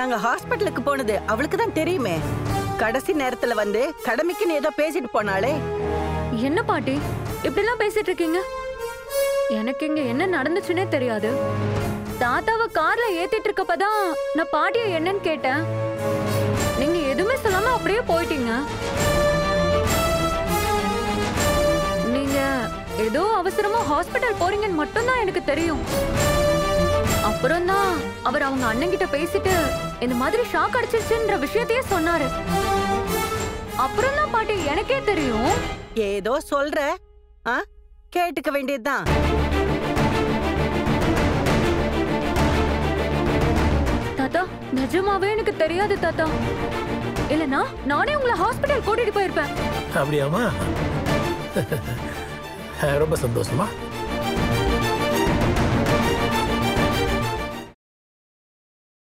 நாங்க ஹாஸ்பிடலுக்கு போனது அவளுக்கு தான் தெரியுமே. கடைசி நேரத்துல வந்து கடமைக்குன்னு ஏதோ பேசிட்டு போனாலே. என்ன பாட்டி இப்படிலாம் பேசிட்டு இருக்கீங்க? எனக்கு இங்க என்ன நடந்துச்சுன்னே தெரியாது. தாத்தாவை கார்ல ஏத்திட்டு இருக்கப்பதான் நான் பாட்டியை என்னன்னு கேட்டேன். நீங்க எதுவுமே சொல்லாம அப்படியே போயிட்டீங்க. நீங்க ஏதோ அவசரமா ஹாஸ்பிட்டல் போறீங்கன்னு மட்டும்தான் எனக்கு தெரியும். அப்புறம் தான் அவர் அவங்க அண்ணங்கிட்ட பேசிட்டு இந்த மாதிரி ஷாக் அடிச்சிருச்சுன்ற விஷயத்தையே சொன்னாரு. அப்புறம் தான் பாட்டி எனக்கே தெரியும். ஏதோ சொல்ற கேட்டுக்க வேண்டியதுதான். தாத்தா நிஜமாவே எனக்கு தெரியாது தாத்தா. இல்லனா நானே உங்களை ஹாஸ்பிட்டல் கூட்டிட்டு போயிருப்பேன். அப்படியாமா? ரொம்ப சந்தோஷமா.